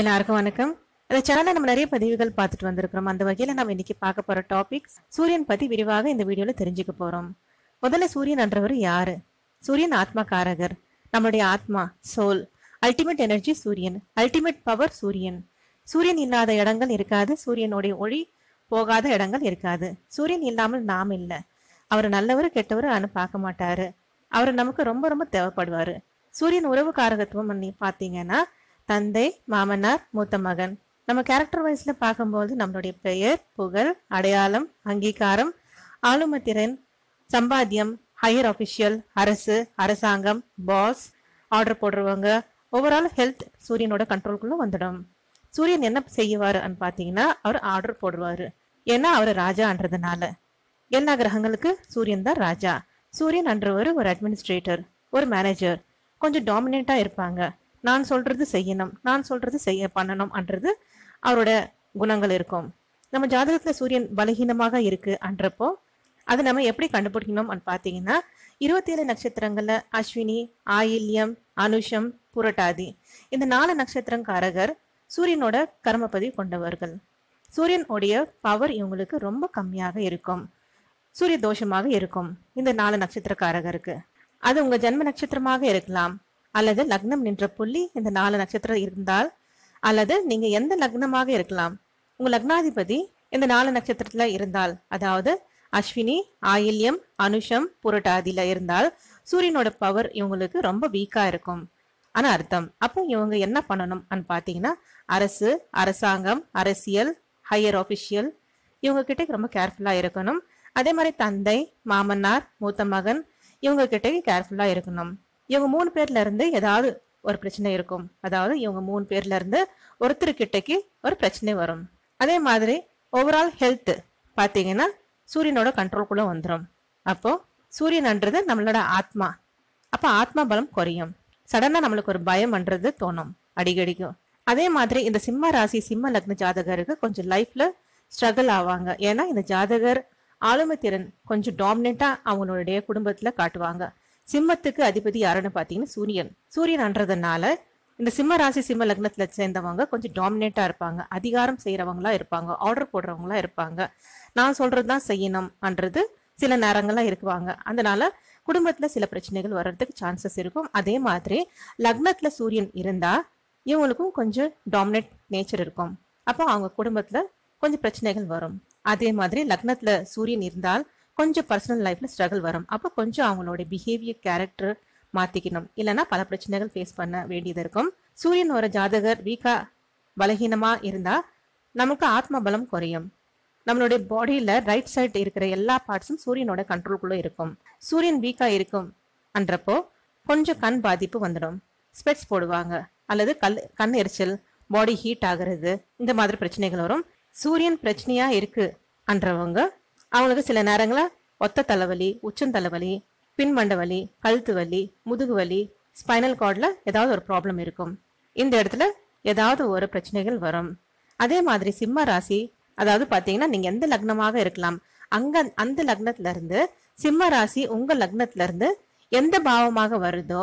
எல்லாருக்கும் வணக்கம். இந்த சேனல்ல நம்ம நிறைய பதிவுகள் பார்த்துட்டு வந்திருக்கிறோம். அந்த வகையில நம்ம இன்னைக்கு பார்க்க போற டாபிக் சூரியன் பத்தி விரிவாக இந்த வீடியோல தெரிஞ்சுக்க போறோம். முதல்ல சூரியன் என்றவர் யாரு? சூரியன் ஆத்மகாரகர். நம்மளுடைய ஆத்மா, சோல், அல்டிமேட் எனர்ஜி சூரியன், அல்டிமேட் பவர் சூரியன். சூரியன் இல்லாத இடங்கள் இருக்காது, சூரியனுடைய ஒளி போகாத இடங்கள் இருக்காது. சூரியன் இல்லாமல் நாம் இல்லை. அவர் நல்லவரு கெட்டவரு அனு பார்க்க மாட்டாரு. அவர் நமக்கு ரொம்ப ரொம்ப தேவைப்படுவாரு. சூரியன் உறவு காரகத்துவம் பார்த்தீங்கன்னா தந்தை, மாமனார், மூத்த மகன். நம்ம கேரக்டர் வைஸ்ல பார்க்கும்போது நம்மளுடைய பெயர், புகழ், அடையாளம், அங்கீகாரம், ஆளுமத்திறன், சம்பாத்தியம், ஹையர் ஆஃபிஷியல், அரசு, அரசாங்கம், பாஸ், ஆர்டர் போடுறவங்க, ஓவரால் ஹெல்த் சூரியனோட கண்ட்ரோல்குள்ள வந்துடும். சூரியன் என்ன செய்வாருன்னு பார்த்தீங்கன்னா அவர் ஆர்டர் போடுவாரு. ஏன்னா அவர் ராஜான்றதுனால எல்லா கிரகங்களுக்கு சூரியன் தான் ராஜா. சூரியன் அன்றவர் ஒரு அட்மினிஸ்ட்ரேட்டர், ஒரு மேனேஜர். கொஞ்சம் டாமினேட்டா இருப்பாங்க. நான் சொல்றது செய்யணும், நான் சொல்றது பண்ணணும்ன்றது அவரோட குணங்கள் இருக்கும். நம்ம ஜாதகத்துல சூரியன் பலகீனமாக இருக்கு அன்றப்போ அது நம்ம எப்படி கண்டுபிடிக்கணும்னு பார்த்தீங்கன்னா 27 நட்சத்திரங்கள்ல அஸ்வினி, ஆயில்யம், அனுஷம், புரட்டாதி இந்த 4 நட்சத்திரங்காரகர் சூரியனோட கர்மபதி கொண்டவர்கள். சூரியன் உடைய பவர் இவங்களுக்கு ரொம்ப கம்மியாக இருக்கும், சூரிய தோஷமாக இருக்கும் இந்த 4 நட்சத்திரக்காரகருக்கு. அது உங்க ஜென்ம நட்சத்திரமாக இருக்கலாம், அல்லது லக்னம் நின்ற புள்ளி இந்த 4 நட்சத்திரம் இருந்தால், அல்லது நீங்க எந்த லக்னமாக இருக்கலாம், உங்க லக்னாதிபதி இந்த 4 நட்சத்திரத்துல இருந்தால், அதாவது அஸ்வினி, ஆயில்யம், அனுஷம், புரட்டாதியில இருந்தால் சூரியனோட பவர் இவங்களுக்கு ரொம்ப வீக்கா இருக்கும் ஆனா அர்த்தம். அப்போ இவங்க என்ன பண்ணணும்னு பார்த்தீங்கன்னா அரசு, அரசாங்கம், அரசியல், ஹையர் ஆஃபிஷியல் இவங்க கிட்ட ரொம்ப கேர்ஃபுல்லா இருக்கணும். அதே மாதிரி தந்தை, மாமனார், மூத்த மகன் இவங்க கிட்ட கேர்ஃபுல்லா இருக்கணும். இவங்க 3 பேர்ல இருந்து ஏதாவது ஒரு பிரச்சனை இருக்கும், அதாவது இவங்க 3 பேர்ல இருந்து ஒருத்தருக்கிட்டக்கு ஒரு பிரச்சனை வரும். அதே மாதிரி ஓவரால் ஹெல்த் பார்த்தீங்கன்னா சூரியனோட கண்ட்ரோல்குள்ள வந்துடும். அப்போ சூரியன்ன்றது நம்மளோட ஆத்மா. அப்போ ஆத்மா பலம் குறையும், சடனா நம்மளுக்கு ஒரு பயம்ன்றது தோணும் அடிக்கடிக்கும். அதே மாதிரி இந்த சிம்ம ராசி, சிம்ம லக்ன ஜாதகருக்கு கொஞ்சம் லைஃப்ல ஸ்ட்ரகிள் ஆவாங்க. ஏன்னா இந்த ஜாதகர் ஆளுமை திறன் கொஞ்சம் டாமினேட்டா அவங்களுடைய குடும்பத்துல காட்டுவாங்க. சிம்மத்துக்கு அதிபதி யாருன்னு பார்த்தீங்கன்னா சூரியன். சூரியன்ன்றதுனால இந்த சிம்ம ராசி, சிம்ம லக்னத்துல சேர்ந்தவங்க கொஞ்சம் டாமினேட்டா இருப்பாங்க, அதிகாரம் செய்யறவங்களா இருப்பாங்க, ஆர்டர் போடுறவங்களா இருப்பாங்க, நான் சொல்றதுதான் செய்யணும்ன்றது சில நேரங்கள்லாம் இருக்குவாங்க. அதனால குடும்பத்துல சில பிரச்சனைகள் வர்றதுக்கு சான்சஸ் இருக்கும். அதே மாதிரி லக்னத்துல சூரியன் இருந்தா இவங்களுக்கும் கொஞ்சம் டாமினேட் நேச்சர் இருக்கும். அப்போ அவங்க குடும்பத்துல கொஞ்சம் பிரச்சனைகள் வரும். அதே மாதிரி லக்னத்துல சூரியன் இருந்தால் கொஞ்சம் பர்சனல் லைஃப்ல ஸ்ட்ரகிள் வரும். அப்போ கொஞ்சம் அவங்களோட பிஹேவியர், கேரக்டர் மாத்திக்கணும், இல்லைன்னா பல பிரச்சனைகள் ஃபேஸ் பண்ண வேண்டியது இருக்கும். சூரியன் ஒரு ஜாதகர் வீக்கா, பலகீனமா இருந்தா நமக்கு ஆத்ம பலம் குறையும். நம்மளுடைய பாடியில ரைட் சைடு இருக்கிற எல்லா பார்ட்ஸும் சூரியனோட கண்ட்ரோல்குள்ள இருக்கும். சூரியன் வீக்கா இருக்கும் அன்றப்போ கொஞ்சம் கண் பாதிப்பு வந்துடும், ஸ்பெட்ஸ் போடுவாங்க, அல்லது கண் எரிச்சல், பாடி ஹீட் ஆகுறது இந்த மாதிரி பிரச்சனைகள் வரும். சூரியன் பிரச்சனையா இருக்கு அன்றவங்க அவங்களுக்கு சில நேரங்களா ஒத்த தலைவலி, உச்சந்தலைவலி, பின்மண்ட வலி, கழுத்து வலி, முதுகு வலி, ஸ்பைனல் கார்ட்ல ஏதாவது ஒரு ப்ராப்ளம் இருக்கும். இந்த இடத்துல ஏதாவது ஒரு பிரச்சனைகள் வரும். அதே மாதிரி சிம்ம ராசி, அதாவது பாத்தீங்கன்னா நீங்க எந்த லக்னமாக இருக்கலாம், அங்க அந்த லக்னத்துல இருந்து சிம்ம ராசி உங்க லக்னத்துல இருந்து எந்த பாவமாக வருதோ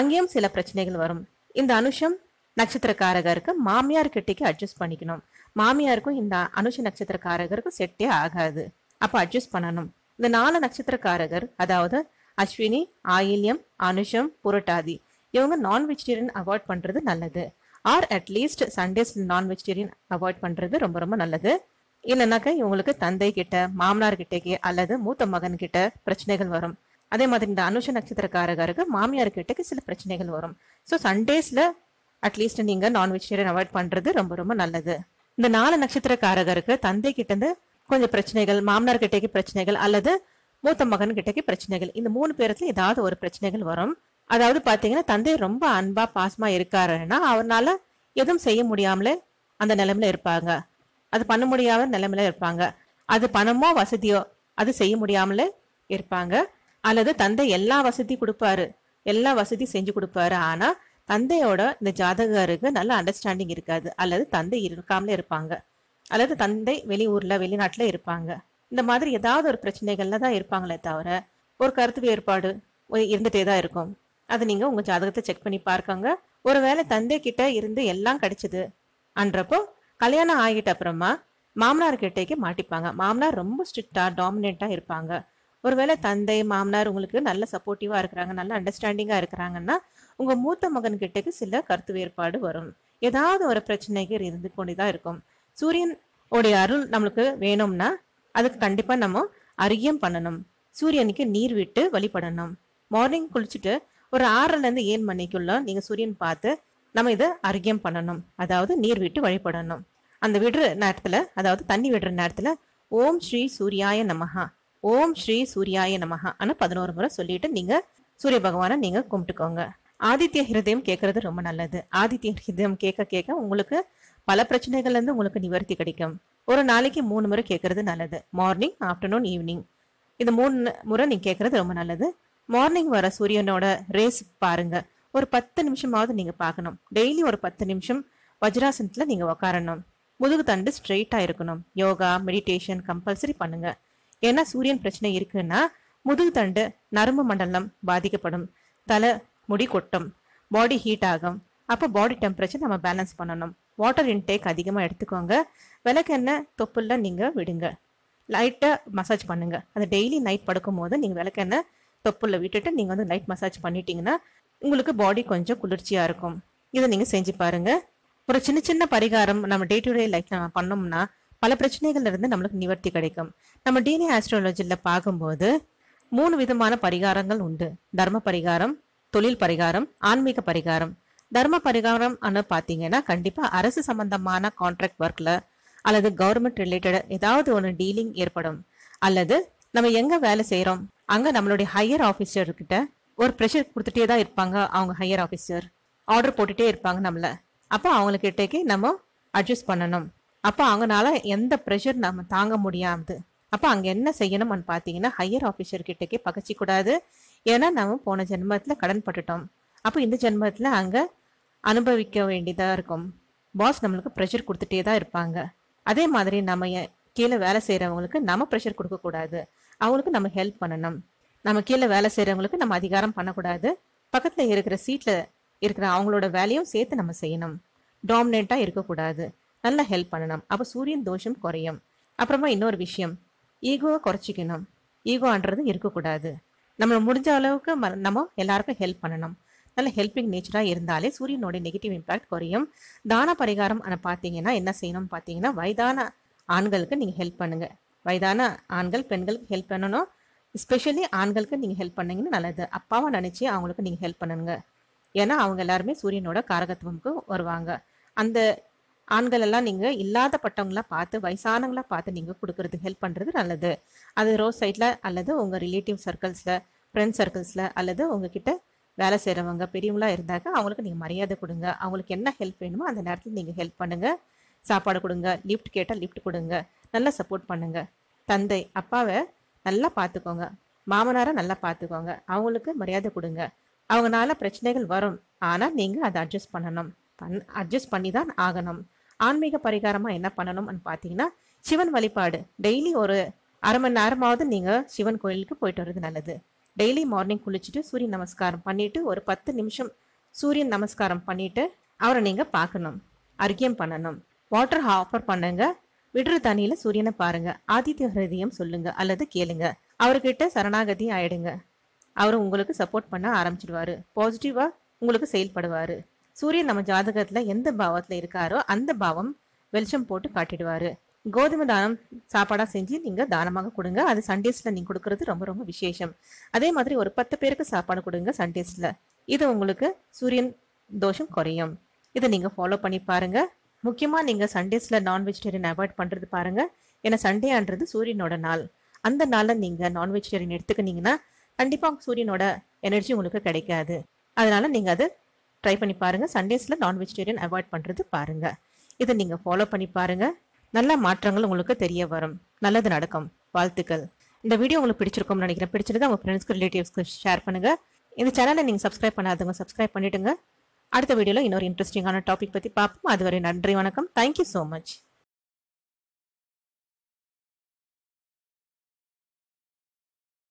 அங்கேயும் சில பிரச்சனைகள் வரும். இந்த அனுஷம் நட்சத்திரக்காரகருக்கு மாமியார் கிட்டக்கு அட்ஜஸ்ட் பண்ணிக்கணும். மாமியாருக்கும் இந்த அனுஷ நட்சத்திரக்காரகருக்கும் செட்டே ஆகாது. அப்போ அட்ஜஸ்ட் பண்ணணும். இந்த 4 நட்சத்திரக்காரகர், அதாவது அஸ்வினி, ஆயில்யம், அனுஷம், புரட்டாதி இவங்க நான் வெஜிடேரியன் அவாய்ட் பண்றது நல்லது. Or at least Sundays non vegetarian avoid பண்றது ரொம்ப ரொம்ப நல்லது. இல்லைனாக்கா இவங்களுக்கு தந்தை கிட்ட, மாமனார் கிட்டக்கே, அல்லது மூத்த மகன் கிட்ட பிரச்சனைகள் வரும். அதே மாதிரி இந்த அனுஷ நட்சத்திரக்காரகருக்கு மாமியார் கிட்டக்கு சில பிரச்சனைகள் வரும். ஸோ சண்டேஸ்ல அட்லீஸ்ட் நீங்க நான் வெஜிடேரியன் அவாய்ட் பண்றது ரொம்ப ரொம்ப நல்லது. இந்த 4 நட்சத்திரக்காரகருக்கு தந்தை கிட்ட இருந்து கொஞ்சம் பிரச்சனைகள், மாமனார் கிட்டக்கு பிரச்சனைகள், அல்லது மூத்த மகன் கிட்டக்கு பிரச்சனைகள் இந்த 3 பேருக்கு ஏதாவது ஒரு பிரச்சனைகள் வரும். அதாவது பாத்தீங்கன்னா தந்தை ரொம்ப அன்பா, பாசமா இருக்காருன்னா அவரால எதுவும் செய்ய முடியாமலே அந்த நிலைமையில இருப்பாங்க. அது பண்ண முடியாத நிலைமையில இருப்பாங்க. அது பணமோ வசதியோ அது செய்ய முடியாமலே இருப்பாங்க. அல்லது தந்தை எல்லா வசதி கொடுப்பாரு, எல்லா வசதி செஞ்சு கொடுப்பாரு, ஆனா தந்தையோட இந்த ஜாதகருக்கு நல்ல அண்டர்ஸ்டாண்டிங் இருக்காது, அல்லது தந்தை இருக்காமலே இருப்பாங்க, அல்லது தந்தை வெளியூர்ல, வெளிநாட்டுல இருப்பாங்க. இந்த மாதிரி ஏதாவது ஒரு பிரச்சனைகள்ல தான் இருப்பாங்களே தவிர ஒரு கருத்து வேறுபாடு இருந்துட்டே தான் இருக்கும். அது நீங்க உங்க ஜாதகத்தை செக் பண்ணி பார்க்கங்க. ஒருவேளை தந்தை கிட்ட இருந்து எல்லாம் கிடைச்சது, அன்றப்போ கல்யாணம் ஆகிட்ட அப்புறமா மாமனார் கிட்டேக்கே மாட்டிப்பாங்க. மாமனார் ரொம்ப ஸ்ட்ரிக்டா டாமினேட்டா இருப்பாங்க. ஒருவேளை தந்தை மாமனார் உங்களுக்கு நல்ல சப்போர்ட்டிவா இருக்கிறாங்க, நல்ல அண்டர்ஸ்டாண்டிங்கா இருக்கிறாங்கன்னா உங்க மூத்த மகன் கிட்டக்கு சில கருத்து வேறுபாடு வரும். ஏதாவது ஒரு பிரச்சனைக்கு இருந்து கொண்டுதான் இருக்கும். சூரியன் உடைய அருள் நம்மளுக்கு வேணும்னா அதுக்கு கண்டிப்பா நம்ம அரியம் பண்ணணும். சூரியனுக்கு நீர் விட்டு வழிபடணும். மார்னிங் குளிச்சுட்டு ஒரு 6ல இருந்து 7 மணிக்குள்ள நீங்க சூரியன் பார்த்து நம்ம இதை அரியம் பண்ணணும். அதாவது நீர் விட்டு வழிபடணும். அந்த விடுற நேரத்துல, அதாவது தண்ணி விடுற நேரத்துல ஓம் ஸ்ரீ சூர்யாய நமஹா, ஓம் ஸ்ரீ சூர்யாய நமஹா ஆனா 11 முறை சொல்லிட்டு நீங்க சூரிய பகவானை நீங்க கும்பிட்டுக்கோங்க. ஆதித்ய ஹிருதயம் கேட்கறது ரொம்ப நல்லது. ஆதித்ய ஹிருதயம் கேட்க கேட்க உங்களுக்கு பல பிரச்சனைகள்ல இருந்து உங்களுக்கு நிவர்த்தி கிடைக்கும். ஒரு நாளைக்கு 3 முறை கேட்கறது நல்லது. மார்னிங், ஆஃப்டர்நூன், ஈவினிங், இந்த 3 முறை நீங்க கேட்கறது ரொம்ப நல்லது. மார்னிங் வர சூரியனோட ரேஸ் பாருங்க. ஒரு 10 நிமிஷமாவது நீங்க பார்க்கணும். டெய்லி ஒரு 10 நிமிஷம் வஜ்ராசனத்துல நீங்க உக்காரணும். முதுகு தண்டு ஸ்ட்ரெயிட்டா இருக்கணும். யோகா மெடிடேஷன் கம்பல்சரி பண்ணுங்க. ஏன்னா சூரியன் பிரச்சனை இருக்குன்னா முதுகு தண்டு நரம்பு மண்டலம் பாதிக்கப்படும், தலை முடி கொட்டும், பாடி ஹீட் ஆகும். அப்போ பாடி டெம்பரேச்சர் நம்ம பேலன்ஸ் பண்ணணும். வாட்டர் இன்டேக் அதிகமாக எடுத்துக்கோங்க. விளக்கெண்ணெய் தொப்புல நீங்க விடுங்க. லைட்டாக மசாஜ் பண்ணுங்க. அது டெய்லி நைட் படுக்கும் போது நீங்க விளக்கெண்ணெய் தொப்புல விட்டுட்டு நீங்க வந்து லைட் மசாஜ் பண்ணிட்டீங்கன்னா உங்களுக்கு பாடி கொஞ்சம் குளிர்ச்சியா இருக்கும். இதை நீங்க செஞ்சு பாருங்க. ஒரு சின்ன சின்ன பரிகாரம் நம்ம டே டு டே லைஃப்ல நம்ம பண்ணோம்னா பல பிரச்சனைகள்ல இருந்து நம்மளுக்கு நிவர்த்தி கிடைக்கும். நம்ம டிஎன்ஏ ஆஸ்ட்ராலஜில பார்க்கும்போது 3 விதமான பரிகாரங்கள் உண்டு. தர்ம பரிகாரம், தொழில் பரிகாரம், ஆன்மீக பரிகாரம். தர்ம பரிகாரம் அனு பார்த்தீங்கன்னா கண்டிப்பா அரசு சம்பந்தமான கான்ட்ராக்ட் ஒர்க்ல அல்லது கவர்மெண்ட் ரிலேட்டட் ஏதாவது ஒன்று டீலிங் ஏற்படும். அல்லது நம்ம எங்க வேலை செய்யறோம் அங்க நம்மளுடைய ஹையர் ஆஃபீஸர் கிட்ட ஒரு ப்ரெஷர் கொடுத்துட்டே தான் இருப்பாங்க. அவங்க ஹையர் ஆஃபீஸர் ஆர்டர் போட்டுட்டே இருப்பாங்க நம்மள. அப்போ அவங்கக்கிட்டேக்கு நம்ம அட்ஜஸ்ட் பண்ணணும். அப்போ அவங்களால எந்த ப்ரெஷர் நம்ம தாங்க முடியாது. அப்போ அங்கே என்ன செய்யணும்னு பார்த்தீங்கன்னா ஹையர் ஆஃபீஸர் கிட்டக்கே பகச்சிக்கூடாது. ஏன்னா நம்ம போன ஜென்மத்தில் கடன் பட்டுட்டோம். அப்போ இந்த ஜென்மத்தில் அங்கே அனுபவிக்க வேண்டியதாக இருக்கும். பாஸ் நம்மளுக்கு ப்ரெஷர் கொடுத்துட்டே தான் இருப்பாங்க. அதே மாதிரி நம்ம கீழே வேலை செய்கிறவங்களுக்கு நம்ம ப்ரெஷர் கொடுக்கக்கூடாது. அவங்களுக்கு நம்ம ஹெல்ப் பண்ணணும். நம்ம கீழே வேலை செய்கிறவங்களுக்கு நம்ம அதிகாரம் பண்ணக்கூடாது. பக்கத்தில் இருக்கிற சீட்டில் இருக்கிற அவங்களோட வேலையும் சேர்த்து நம்ம செய்யணும். டாமினேட்டா இருக்கக்கூடாது. நல்லா ஹெல்ப் பண்ணணும். அப்போ சூரியன் தோஷம் குறையும். அப்புறமா இன்னொரு விஷயம், ஈகோவை குறைச்சிக்கணும். ஈகோன்றது இருக்கக்கூடாது. நம்ம முடிஞ்ச அளவுக்கு நம்ம எல்லாருக்கும் ஹெல்ப் பண்ணணும். நல்ல ஹெல்பிங் நேச்சராக இருந்தாலே சூரியனோட நெகட்டிவ் இம்பாக்ட் குறையும். தான பரிகாரம் பார்த்தீங்கன்னா என்ன செய்யணும்னு பார்த்தீங்கன்னா வயதான ஆண்களுக்கு நீங்கள் ஹெல்ப் பண்ணுங்க. வயதான ஆண்கள் பெண்களுக்கு ஹெல்ப் பண்ணணும். ஸ்பெஷலி ஆண்களுக்கு நீங்கள் ஹெல்ப் பண்ணீங்கன்னா நல்லது. அப்பாவை நினச்சி அவங்களுக்கு நீங்கள் ஹெல்ப் பண்ணுங்க. ஏன்னா அவங்க எல்லாருமே சூரியனோட காரகத்துவமுக்கு வருவாங்க. அந்த ஆண்கள் எல்லாம் நீங்க இல்லாதப்பட்டவங்களா பார்த்து வயசானவங்களா பார்த்து நீங்க கொடுக்கறது ஹெல்ப் பண்றது நல்லது. அது ரோட் சைட்ல அல்லது உங்க ரிலேட்டிவ் சர்க்கிள்ஸ்ல, ஃப்ரெண்ட் சர்க்கிள்ஸ்ல அல்லது உங்ககிட்ட வேலை செய்யறவங்க பெரியவங்களா இருந்தாக்க அவங்களுக்கு நீங்க மரியாதை கொடுங்க. அவங்களுக்கு என்ன ஹெல்ப் வேணுமோ அந்த நேரத்தில் நீங்க ஹெல்ப் பண்ணுங்க. சாப்பாடு கொடுங்க. லிஃப்ட் கேட்டால் லிஃப்ட் கொடுங்க. நல்லா சப்போர்ட் பண்ணுங்க. தந்தை அப்பாவை நல்லா பார்த்துக்கோங்க. மாமனாரை நல்லா பார்த்துக்கோங்க. அவங்களுக்கு மரியாதை கொடுங்க. அவங்களால பிரச்சனைகள் வரும், ஆனால் நீங்கள் அதை அட்ஜஸ்ட் பண்ணணும். அட்ஜஸ்ட் பண்ணி தான் ஆகணும். ஆன்மீக பரிகாரமாக என்ன பண்ணணும்னு பார்த்தீங்கன்னா சிவன் வழிபாடு டெய்லி ஒரு 1/2 மணி நேரமாவது நீங்கள் சிவன் கோயிலுக்கு போயிட்டு வர்றது நல்லது. டெய்லி மார்னிங் குளிச்சுட்டு சூரிய நமஸ்காரம் பண்ணிட்டு ஒரு 10 நிமிஷம் சூரியன் நமஸ்காரம் பண்ணிட்டு அவரை நீங்கள் பார்க்கணும். அர்க்கியம் பண்ணணும். வாட்டர் ஆஃபர் பண்ணுங்க. விடுற தண்ணியில சூரியனை பாருங்க. ஆதித்ய ஹிருதயம் சொல்லுங்க அல்லது கேளுங்க. அவர்கிட்ட சரணாகதி ஆயிடுங்க. அவர் உங்களுக்கு சப்போர்ட் பண்ண ஆரம்பிச்சிடுவாரு. பாசிட்டிவா உங்களுக்கு செயல்படுவாரு. சூரியன் நம்ம ஜாதகத்துல எந்த பாவத்துல இருக்காரோ அந்த பாவம் வெளிச்சம் போட்டு காட்டிடுவாரு. கோதுமை தானம் சாப்பாடா செஞ்சு நீங்க தானமாக கொடுங்க. அது சண்டேஸ்ல நீங்க கொடுக்கறது ரொம்ப ரொம்ப விசேஷம். அதே மாதிரி ஒரு 10 பேருக்கு சாப்பாடு கொடுங்க சண்டேஸ்ல. இது உங்களுக்கு சூரியன் தோஷம் குறையும். இதை நீங்க ஃபாலோ பண்ணி பாருங்க. முக்கியமா நீங்க சண்டேஸ்ல நான் வெஜிடேரியன் அவாய்ட் பண்றது பாருங்க. ஏன்னா சண்டேன்றது சூரியனோட நாள். அந்த நாள்ல நீங்க நான் வெஜிடேரியன் எடுத்துக்கினீங்கன்னா கண்டிப்பா சூரியனோட எனர்ஜி உங்களுக்கு கிடைக்காது. அதனால நீங்க அதை ட்ரை பண்ணி பாருங்க. சண்டேஸ்ல நான் வெஜிடேரியன் அவாய்ட் பண்றது பாருங்க. இதை நீங்க ஃபாலோ பண்ணி பாருங்க. நல்ல மாற்றங்கள் உங்களுக்கு தெரிய வரும். நல்லது நடக்கும். வாழ்த்துக்கள். இந்த வீடியோ உங்களுக்கு பிடிச்சிருக்கும்னு நினைக்கிறேன். பிடிச்சிருந்தா உங்க ஃப்ரெண்ட்ஸ்க்கு ரிலேட்டிவ்ஸ்க்கு ஷேர் பண்ணுங்க. இந்த சேனலை நீங்க சப்ஸ்கிரைப் பண்ணாதவங்க சப்ஸ்கிரைப் பண்ணிடுங்க. அடுத்த வீடியோல இன்னொரு இன்ட்ரெஸ்டிங்கான டாபிக் பத்தி பார்ப்போம். அதுவரை நன்றி, வணக்கம். Thank you so much.